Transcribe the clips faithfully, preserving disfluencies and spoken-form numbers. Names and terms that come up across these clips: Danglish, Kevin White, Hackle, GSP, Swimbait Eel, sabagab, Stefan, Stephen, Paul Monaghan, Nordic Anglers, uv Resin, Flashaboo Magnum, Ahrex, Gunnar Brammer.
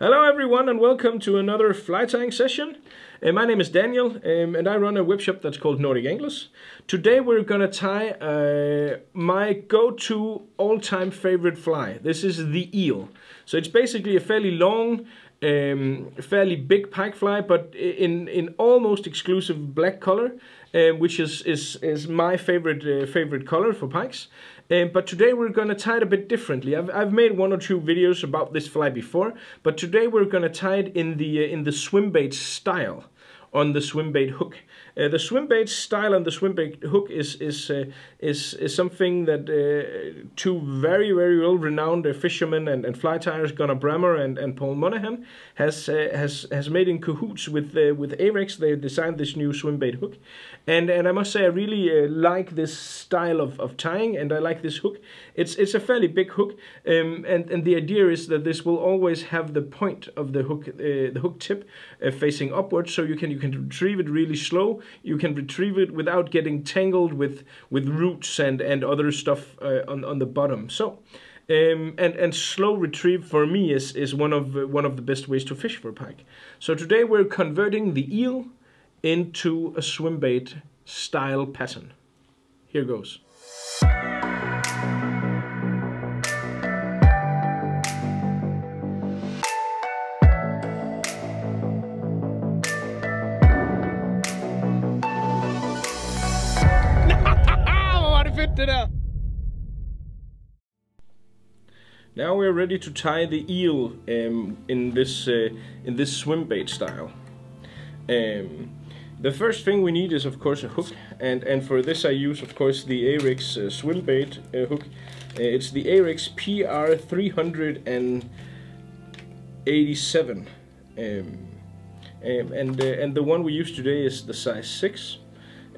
Hello everyone and welcome to another fly tying session. Uh, my name is Daniel um, and I run a web shop that's called Nordic Anglers. Today we're going to tie uh, my go-to all-time favorite fly. This is the eel. So it's basically a fairly long, um, fairly big pike fly, but in, in almost exclusive black color, uh, which is, is, is my favorite, uh, favorite color for pikes. Um, but today we're going to tie it a bit differently. I've, I've made one or two videos about this fly before, but today we're going to tie it in the, uh, in the swimbait style on the swimbait hook. Uh, the swimbait style on the swimbait hook is, is, uh, is, is something that uh, two very, very well-renowned uh, fishermen and, and fly tyers, Gunnar Brammer and, and Paul Monaghan, has, uh, has, has made in cahoots with, uh, with Ahrex. They designed this new swimbait hook. And, and I must say I really uh, like this style of, of tying, and I like this hook. It's, it's a fairly big hook, um, and, and the idea is that this will always have the point of the hook, uh, the hook tip uh, facing upwards, so you can, you can retrieve it really slow, you can retrieve it without getting tangled with, with roots and, and other stuff uh, on, on the bottom. So. Um, and, and slow retrieve for me is, is one, of, uh, one of the best ways to fish for pike. So today we're converting the eel into a swimbait style pattern. Here goes. Now we're ready to tie the eel um, in this uh, in this swimbait style. Um, The first thing we need is, of course, a hook, and, and for this I use, of course, the Ahrex uh, Swimbait uh, hook. Uh, it's the Ahrex P R three eighty-seven, um, um, and, uh, and the one we use today is the size six.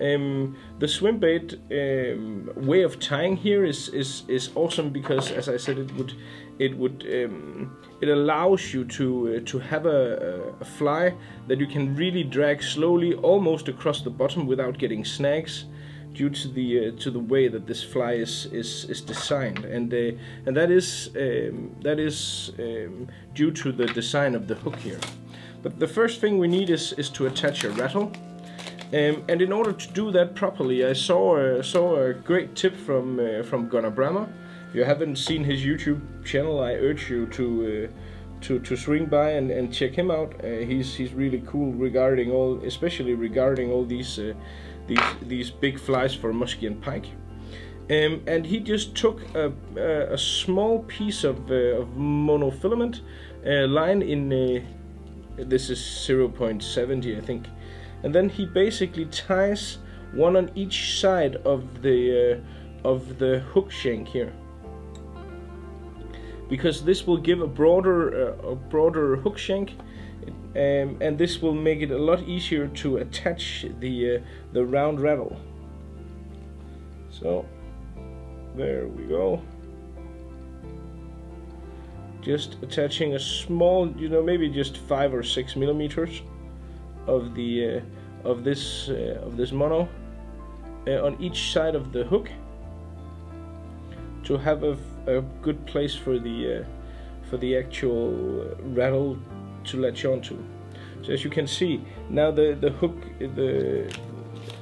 Um, the swimbait um, way of tying here is, is, is awesome because, as I said, it would it would um, it allows you to uh, to have a, a fly that you can really drag slowly almost across the bottom without getting snags, due to the uh, to the way that this fly is is, is designed, and uh, and that is um, that is um, due to the design of the hook here. But the first thing we need is is to attach a rattle. Um, and in order to do that properly, I saw uh, saw a great tip from uh, from Gunnar Brammer. If you haven't seen his YouTube channel, I urge you to uh, to to swing by and, and check him out. Uh, he's he's really cool regarding all, especially regarding all these uh, these these big flies for musky and pike. Um, and he just took a a, a small piece of, uh, of monofilament uh, line in uh, this is zero point seven zero, I think. And then he basically ties one on each side of the uh, of the hook shank here, because this will give a broader uh, a broader hook shank, um, and this will make it a lot easier to attach the uh, the round rattle. So there we go. Just attaching a small, you know, maybe just five or six millimeters. Of the uh, of this uh, of this mono uh, on each side of the hook to have a, a good place for the uh, for the actual rattle to latch onto. So as you can see now, the the hook the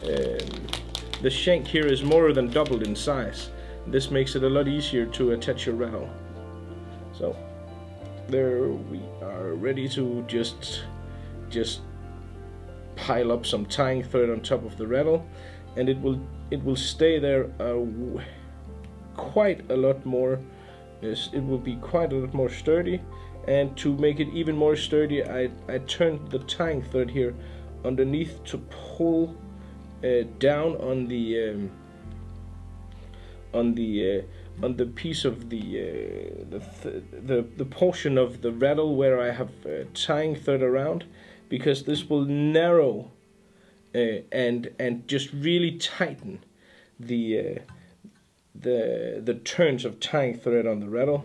uh, the shank here is more than doubled in size. This makes it a lot easier to attach a rattle. So there we are, ready to just just. Pile up some tying thread on top of the rattle, and it will it will stay there uh, quite a lot more. It will be quite a lot more sturdy, and to make it even more sturdy, I I turned the tying thread here underneath to pull uh, down on the um, on the uh, on the piece of the uh, the, th the the portion of the rattle where I have uh, tying thread around. Because this will narrow uh, and and just really tighten the uh, the the turns of tying thread on the rattle.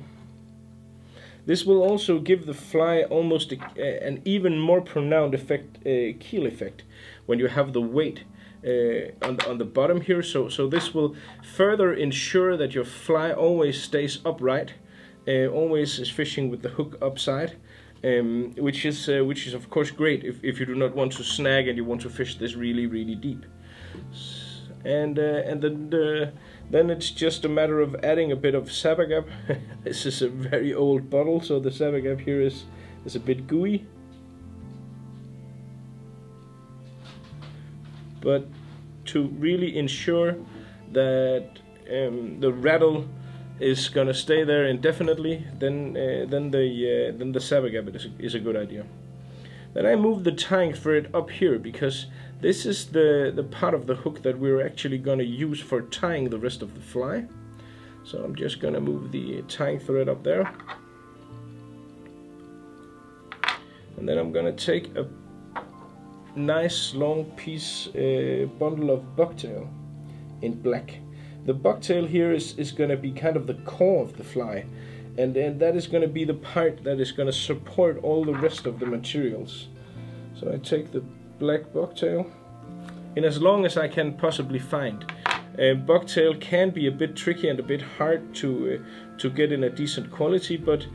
This will also give the fly almost a, a, an even more pronounced effect, uh, keel effect, when you have the weight uh, on on the bottom here. So so this will further ensure that your fly always stays upright, uh, always is fishing with the hook upside. um, which is uh, which is of course great if, if you do not want to snag and you want to fish this really really deep. And uh, and then the, then it's just a matter of adding a bit of sabagab. This is a very old bottle, so the sabagab here is is a bit gooey. But to really ensure that um, the rattle is gonna stay there indefinitely, then uh, then the uh, then the sabagab is a, is a good idea. Then I moved the tank for it up here because this is the, the part of the hook that we're actually going to use for tying the rest of the fly. So I'm just going to move the tying thread up there. And then I'm going to take a nice long piece, uh, bundle of bucktail in black. The bucktail here is, is going to be kind of the core of the fly. And, and that is going to be the part that is going to support all the rest of the materials. So I take the black bucktail, and as long as I can possibly find. Uh, bucktail can be a bit tricky and a bit hard to uh, to get in a decent quality, but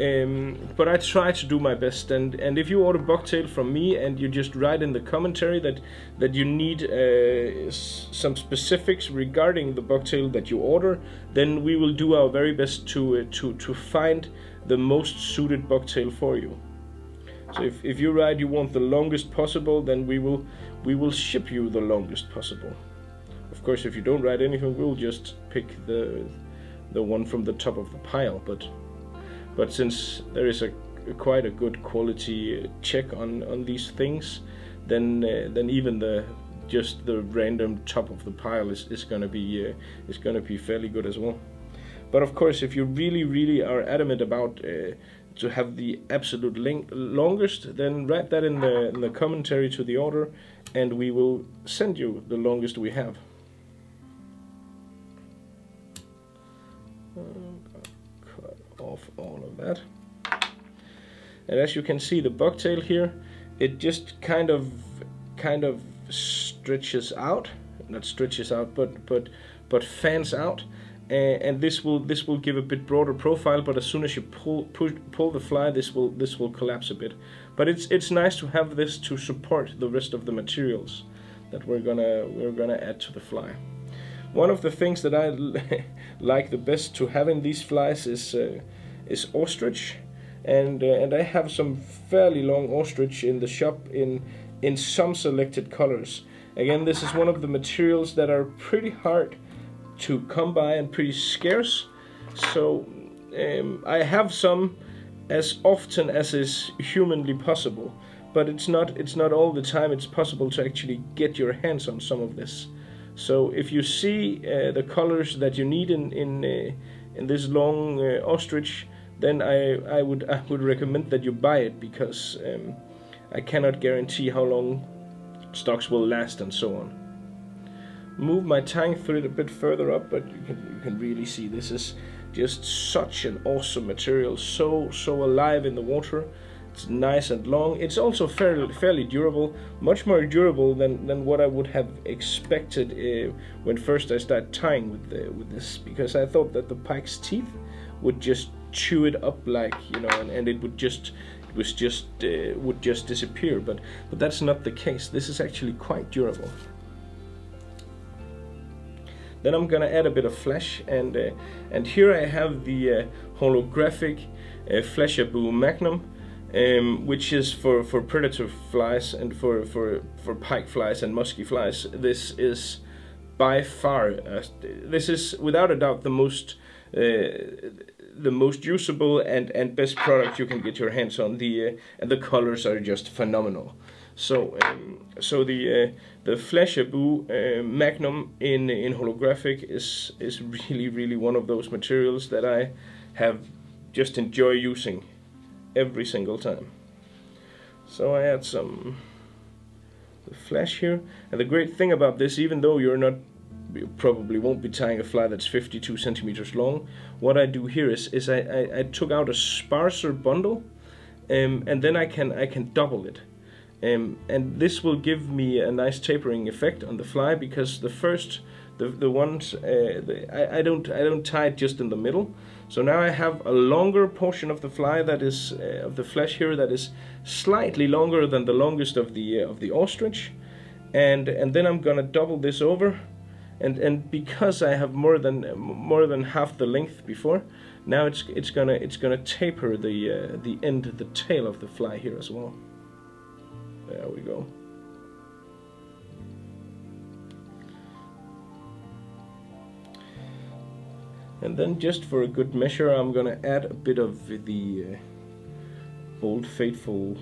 um, but I try to do my best. And and if you order bucktail from me and you just write in the commentary that that you need uh, some specifics regarding the bucktail that you order, then we will do our very best to uh, to to find the most suited bucktail for you. So if, if you write you want the longest possible, then we will we will ship you the longest possible. Of course, if you don't write anything, we'll just pick the the one from the top of the pile. But but since there is a, a quite a good quality check on on these things, then uh, then even the just the random top of the pile is is going to be uh, is going to be fairly good as well. But of course, if you really really are adamant about uh, to have the absolute link longest, then write that in the, in the commentary to the order, and we will send you the longest we have. I'm gonna cut off all of that. And as you can see, the bucktail here, it just kind of kind of stretches out, not stretches out, but but but fans out. Uh, and this will this will give a bit broader profile, but as soon as you pull push, pull the fly, this will this will collapse a bit. But it's it's nice to have this to support the rest of the materials that we're gonna we're gonna add to the fly. One of the things that I like the best to have in these flies is uh, is ostrich, and uh, and I have some fairly long ostrich in the shop in in some selected colors. Again, this is one of the materials that are pretty hard to come by and pretty scarce, so um, I have some as often as is humanly possible, but it's not it's not all the time it's possible to actually get your hands on some of this. So if you see uh, the colors that you need in in uh, in this long uh, ostrich, then I I would I would recommend that you buy it, because um, I cannot guarantee how long stocks will last and so on. Move my tang thread a bit further up, but you can you can really see this is just such an awesome material, so so alive in the water. It's nice and long. It's also fairly fairly durable, much more durable than than what I would have expected uh, when first I started tying with the, with this, because I thought that the pike's teeth would just chew it up, like, you know, and, and it would just it was just uh, would just disappear. But but that's not the case. This is actually quite durable. Then I'm gonna add a bit of flash, and uh, and here I have the uh, holographic uh, Flashaboo Magnum, um, which is for for predator flies and for for for pike flies and musky flies. This is by far uh, this is without a doubt the most uh, the most usable and and best product you can get your hands on. The uh, and the colors are just phenomenal. So, um, so the uh, the Flashaboo uh, Magnum in in holographic is is really really one of those materials that I have just enjoy using every single time. So I add some the flash here, and the great thing about this, even though you're not you probably won't be tying a fly that's fifty-two centimeters long, what I do here is is I I, I took out a sparser bundle, um, and then I can I can double it. Um, and this will give me a nice tapering effect on the fly, because the first, the the ones, uh, the, I, I don't I don't tie it just in the middle, So now I have a longer portion of the fly that is uh, of the flesh here that is slightly longer than the longest of the uh, of the ostrich, and and then I'm gonna double this over, and and because I have more than more than half the length before, now it's it's gonna it's gonna taper the uh, the end of the tail of the fly here as well. There we go. And then, just for a good measure, I'm gonna add a bit of the uh, Bold Faithful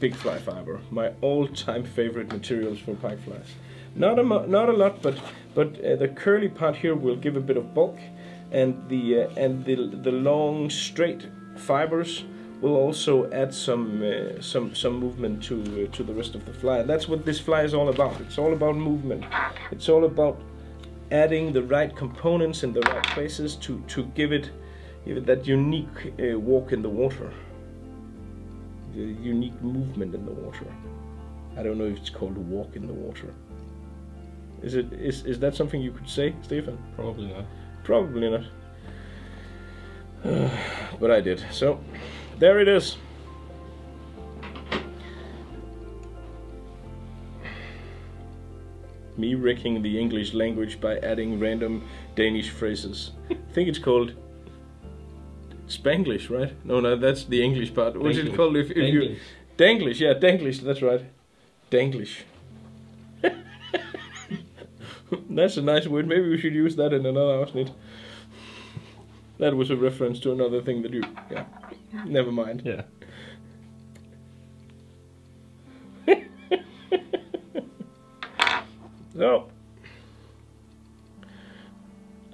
Big Fly Fiber, my all-time favorite materials for pike flies. Not a not a lot, but but uh, the curly part here will give a bit of bulk, and the uh, and the the long straight fibers will also add some uh, some some movement to uh, to the rest of the fly. And that's what this fly is all about. It's all about movement. It's all about adding the right components in the right places to to give it, give it that unique uh, walk in the water, the unique movement in the water. I don't know if it's called a walk in the water. Is it is is that something you could say, Stephen? Probably not. Probably not. Uh, but I did. So there it is. Me wrecking the English language by adding random Danish phrases. I think it's called Spanglish, right? No, no, that's the English part. What's it called if, if Danglish. you... Danglish, yeah, Danglish, that's right. Danglish. That's a nice word. Maybe we should use that in another outfit. That was a reference to another thing that you... Yeah, never mind. Yeah. So,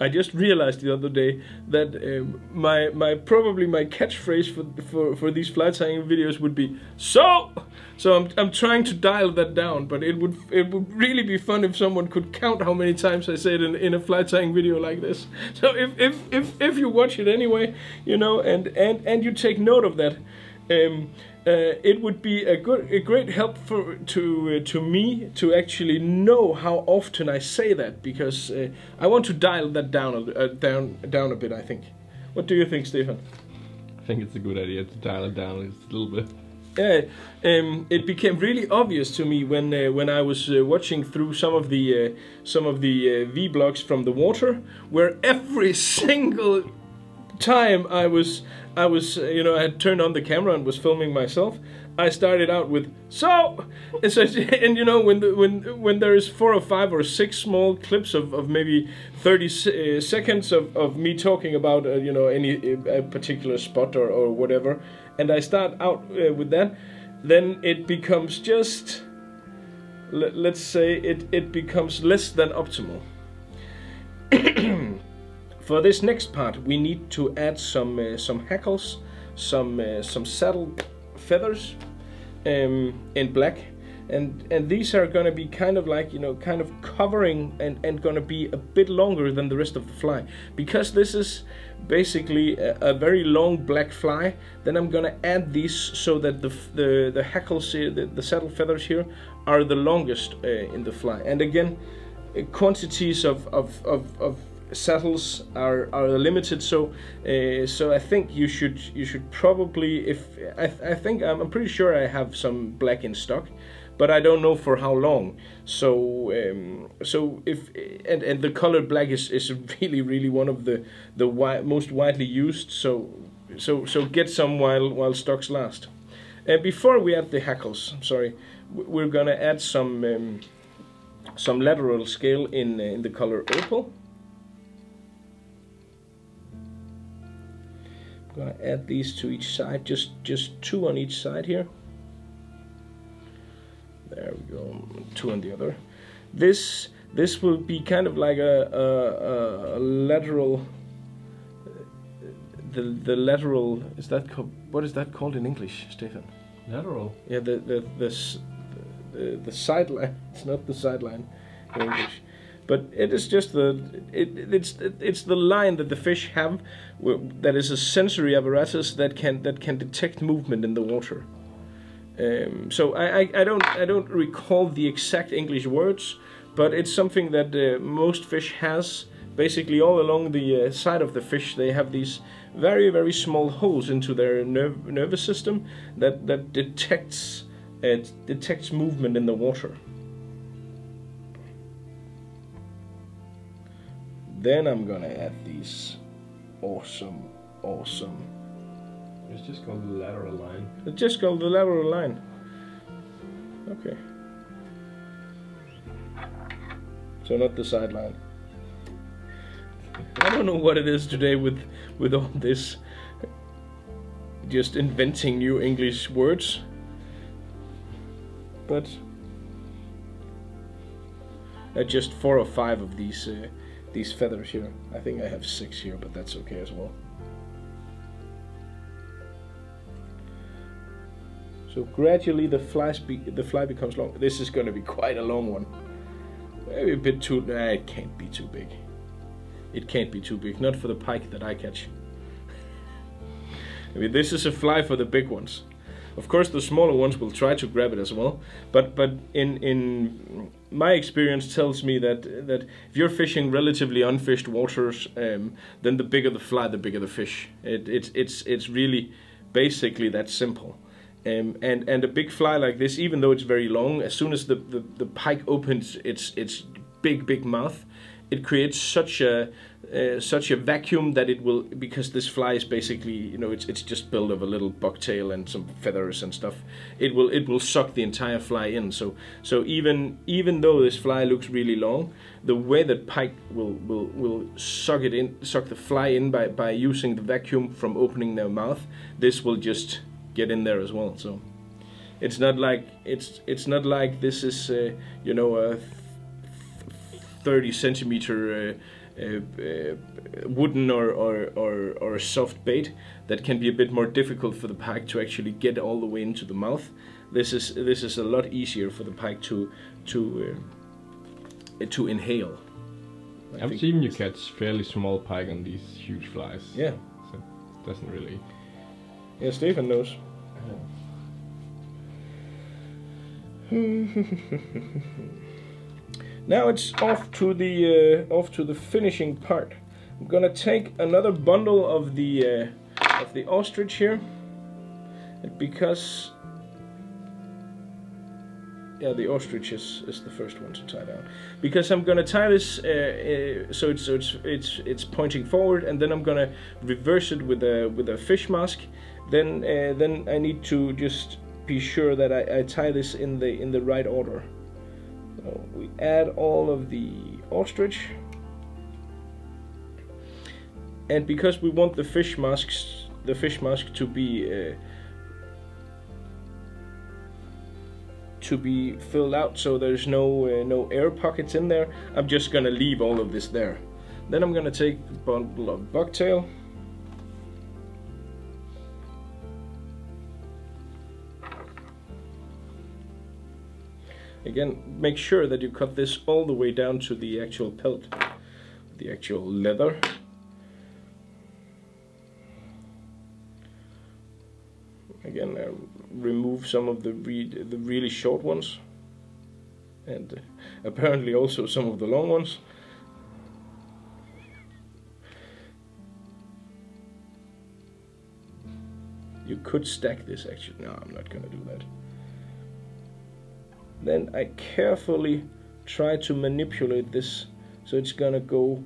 I just realized the other day that um, my my probably my catchphrase for for for these fly tying videos would be so. So I'm I'm trying to dial that down, but it would it would really be fun if someone could count how many times I say it in, in a fly tying video like this. So if if if if you watch it anyway, you know, and and and you take note of that. Um, uh, it would be a good, a great help for to uh, to me to actually know how often I say that, because uh, I want to dial that down a, uh, down down a bit. I think. What do you think, Stefan? I think it's a good idea to dial it down just a little bit. Yeah, um, it became really obvious to me when uh, when I was uh, watching through some of the uh, some of the uh, vlogs from the water, where every single time I was I was you know I had turned on the camera and was filming myself, I started out with so, and, so, and you know when the, when when there is four or five or six small clips of, of maybe thirty uh, seconds of, of me talking about uh, you know any a particular spot or, or whatever, and I start out uh, with that, then it becomes just let, let's say it it becomes less than optimal. For this next part, we need to add some uh, some hackles, some uh, some saddle feathers um, in black, and and these are going to be kind of like you know kind of covering and and going to be a bit longer than the rest of the fly, because this is basically a, a very long black fly. Then I'm going to add these so that the the the hackles here, the, the saddle feathers here, are the longest uh, in the fly. And again, uh, quantities of of of, of saddles are are limited, so uh, so I think you should you should probably if I, th I think I'm, I'm pretty sure I have some black in stock, but I don't know for how long. So um, so if and and the colored black is is really really one of the the wi most widely used. So so so get some while while stocks last. And before we add the hackles, I'm sorry, we're gonna add some um, some lateral scale in in the color opal. Gonna add these to each side, just just two on each side here. There we go, two on the other. This this will be kind of like a, a, a lateral. The the lateral is that called, what is that called in English, Stefan? Lateral. Yeah, the the the the, the sideline. It's not the sideline in English. But it is just the it, it's it's the line that the fish have, that is a sensory apparatus that can that can detect movement in the water. Um, so I, I I don't I don't recall the exact English words, but it's something that uh, most fish has Basically all along the uh, side of the fish they have these very very small holes into their nerve, nervous system that, that detects, uh, detects movement in the water. Then I'm gonna add these awesome, awesome. It's just called the lateral line. It's just called the lateral line. Okay. So not the sideline. I don't know what it is today with with all this just inventing new English words. But uh, just four or five of these uh, these feathers here. I think I have six here, but that's okay as well. So gradually the flies be, the fly becomes long. This is going to be quite a long one. Maybe a bit too. Nah, it can't be too big. It can't be too big. Not for the pike that I catch. I mean, this is a fly for the big ones. Of course, the smaller ones will try to grab it as well. But but in in my experience tells me that that if you're fishing relatively unfished waters, um, then the bigger the fly, the bigger the fish. It it's it's it's really basically that simple. Um, and and a big fly like this, even though it's very long, as soon as the, the, the pike opens its its big big mouth, it creates such a uh, such a vacuum that it will, because this fly is basically, you know, it's it's just built of a little bucktail and some feathers and stuff. It will it will suck the entire fly in. So so even even though this fly looks really long, the way that pike will will will suck it in, suck the fly in by by using the vacuum from opening their mouth, this will just get in there as well. So it's not like it's it's not like this is uh, you know, a thirty centimeter uh, uh, uh, wooden or, or or or soft bait that can be a bit more difficult for the pike to actually get all the way into the mouth. This is this is a lot easier for the pike to to uh, to inhale. I I've seen you catch fairly small pike on these huge flies. Yeah, so it doesn't really. Yeah, Stephen knows. Now it's off to the uh, off to the finishing part. I'm gonna take another bundle of the uh, of the ostrich here, because yeah, the ostrich is, is the first one to tie down, because I'm gonna tie this uh, uh, so it's so it's it's it's pointing forward, and then I'm gonna reverse it with a with a fish mask. Then, uh, then I need to just be sure that I, I tie this in the in the right order. So we add all of the ostrich, and because we want the fish masks, the fish mask to be uh, to be filled out, so there's no uh, no air pockets in there. I'm just gonna leave all of this there. Then I'm gonna take a bundle of bucktail. Again, make sure that you cut this all the way down to the actual pelt, the actual leather. Again, uh, remove some of the, re the really short ones, and uh, apparently also some of the long ones. You could stack this actually. No, I'm not going to do that. Then I carefully try to manipulate this so it's gonna go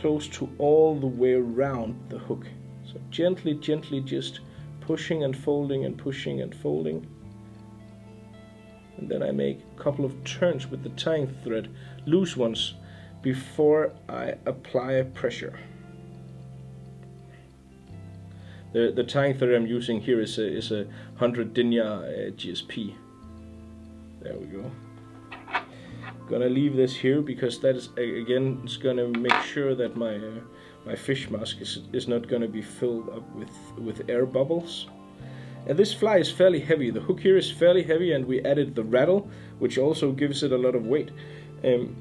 close to all the way around the hook. So gently, gently just pushing and folding and pushing and folding. And then I make a couple of turns with the tying thread, loose ones, before I apply pressure. The, the tying thread I'm using here is a, is a one hundred denier uh, G S P. There we go. Gonna leave this here because that is, again, it's gonna make sure that my uh, my fish mask is is not gonna be filled up with with air bubbles. And this fly is fairly heavy. The hook here is fairly heavy, and we added the rattle, which also gives it a lot of weight. Um,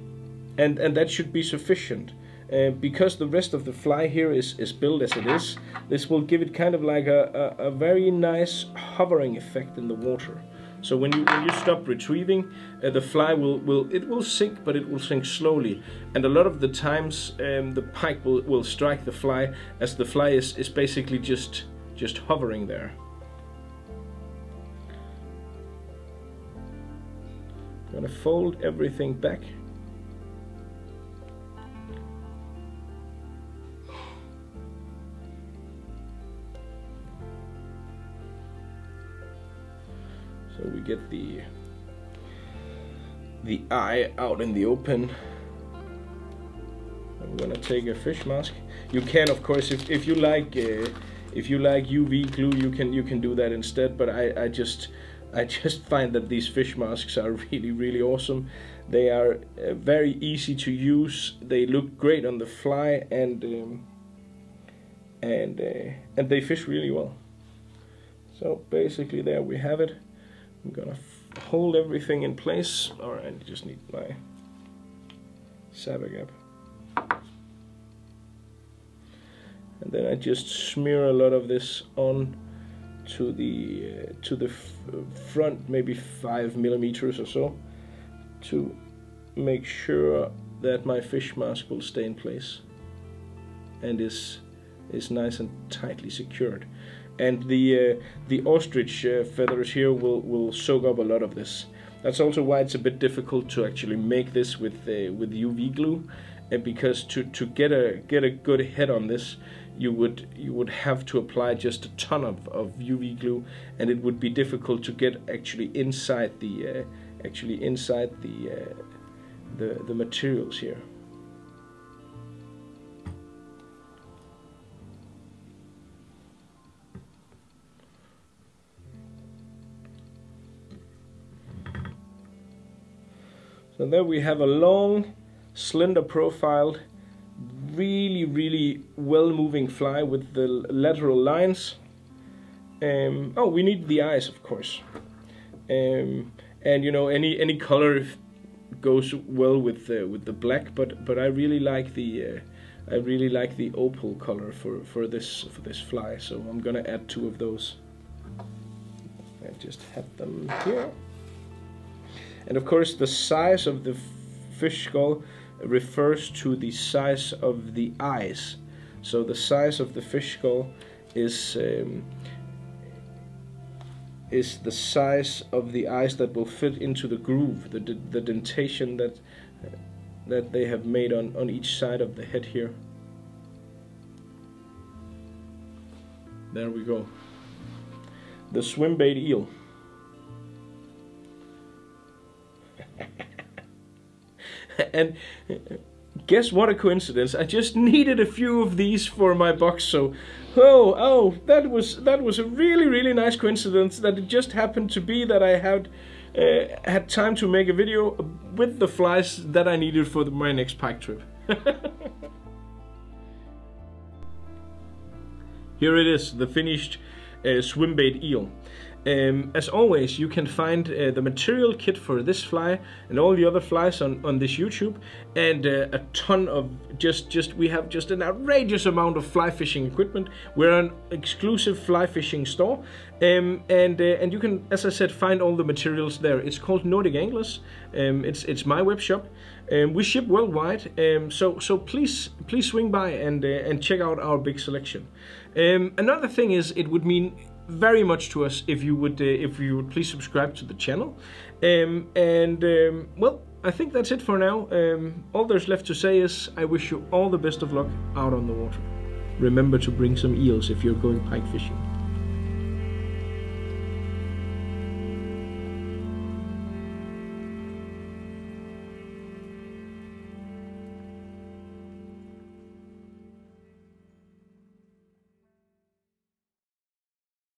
and and that should be sufficient. Uh, because the rest of the fly here is is built as it is, this will give it kind of like a a, a very nice hovering effect in the water. So when you when you stop retrieving, uh, the fly will will it will sink, but it will sink slowly. And a lot of the times, um, the pike will will strike the fly as the fly is is basically just just hovering there. I'm gonna fold everything back. So we get the the eye out in the open. I'm gonna take a fish mask. You can, of course, if if you like, uh, if you like U V glue, you can you can do that instead. But I I just I just find that these fish masks are really really awesome. They are uh, very easy to use. They look great on the fly, and um, and uh, and they fish really well. So basically, there we have it. I'm gonna f hold everything in place. All right, I just need my sabagab, and then I just smear a lot of this on to the uh, to the f front, maybe five millimeters or so, to make sure that my fish mask will stay in place and is is nice and tightly secured. And the uh, the ostrich uh, feathers here will will soak up a lot of this. That's also why it's a bit difficult to actually make this with uh, with U V glue, uh, because to to get a get a good head on this, you would you would have to apply just a ton of of U V glue, and it would be difficult to get actually inside the uh, actually inside the uh, the the materials here. And there we have a long, slender profiled, really, really well-moving fly with the lateral lines. Um, oh, we need the eyes, of course. Um, and you know, any any color goes well with the, with the black, but but I really like the uh, I really like the opal color for for this for this fly. So I'm gonna add two of those. I just had them here. And of course, the size of the fish skull refers to the size of the eyes. So the size of the fish skull is um, is the size of the eyes that will fit into the groove, the the dentation that uh, that they have made on on each side of the head here. There we go. The swimbait eel. And guess what a coincidence! I just needed a few of these for my box, so oh oh, that was that was a really really nice coincidence that it just happened to be that I had uh, had time to make a video with the flies that I needed for the, my next pike trip. Here it is, the finished uh, swimbait eel. Um, as always, you can find uh, the material kit for this fly and all the other flies on, on this YouTube, and uh, a ton of just just we have just an outrageous amount of fly fishing equipment. We're an exclusive fly fishing store, um, and uh, and you can, as I said, find all the materials there. It's called Nordic Anglers. Um, it's it's my web shop. Um, we ship worldwide, um, so so please please swing by and uh, and check out our big selection. Um, another thing is, it would mean very much to us if you would uh, if you would please subscribe to the channel, um, and um, well, I think that's it for now. Um, all there's left to say is I wish you all the best of luck out on the water. Remember to bring some eels if you're going pike fishing.